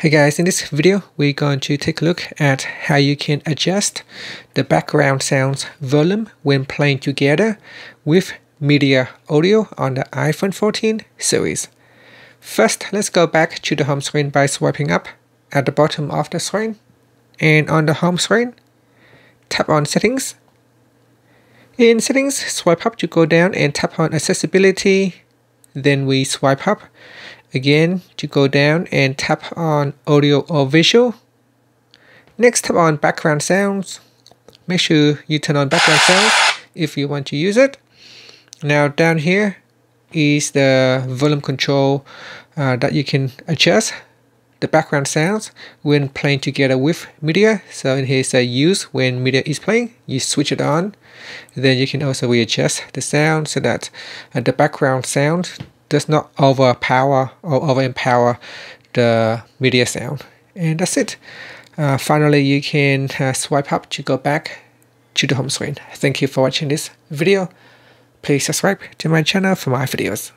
Hey guys, in this video, we're going to take a look at how you can adjust the background sounds volume when playing together with media audio on the iPhone 14 series. First, let's go back to the home screen by swiping up at the bottom of the screen. And on the home screen, tap on Settings. In Settings, swipe up to go down and tap on Accessibility. Then we swipe up again to go down and tap on audio or visual. Next, tap on background sounds. Make sure you turn on background sounds if you want to use it. Now down here is the volume control that you can adjust the background sounds when playing together with media. So in here it says use when media is playing, you switch it on. Then you can also readjust the sound so that the background sound does not overpower or overempower the media sound. And that's it. Finally, you can swipe up to go back to the home screen. Thank you for watching this video. Please subscribe to my channel for my videos.